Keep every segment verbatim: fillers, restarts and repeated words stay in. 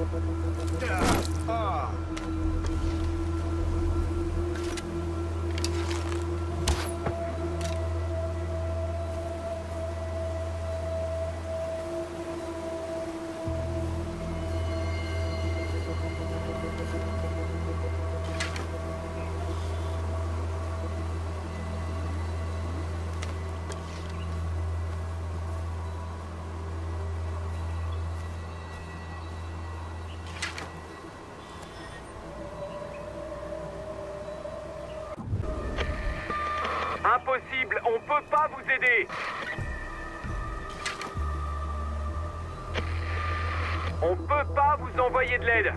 Impossible, on peut pas vous aider. On peut pas vous envoyer de l'aide.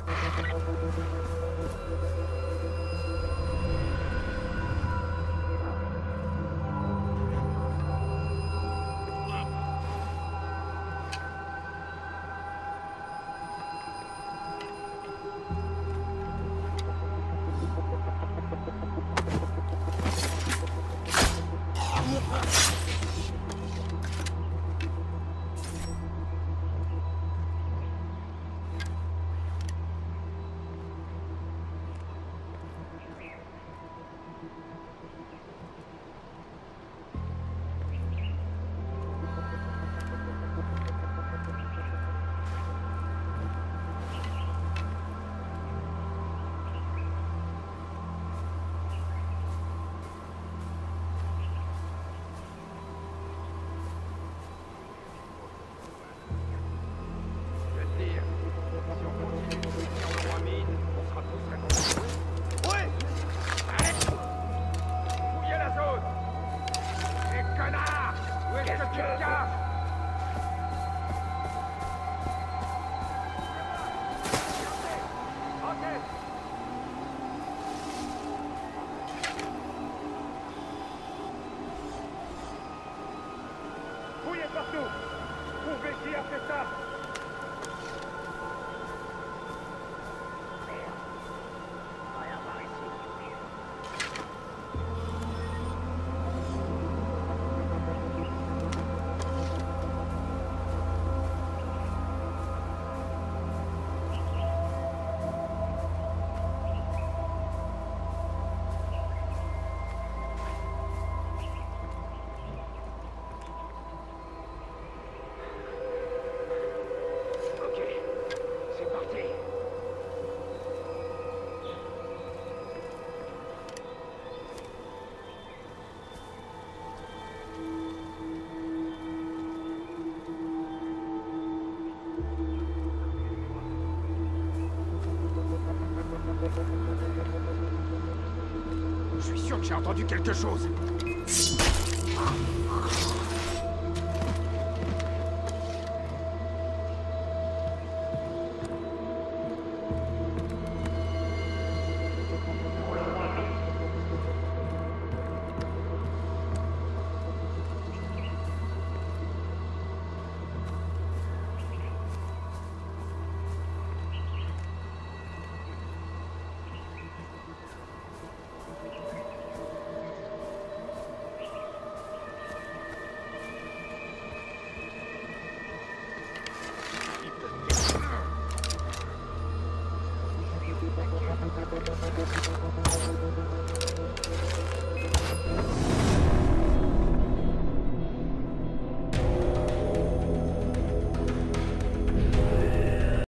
Je suis sûr que j'ai entendu quelque chose.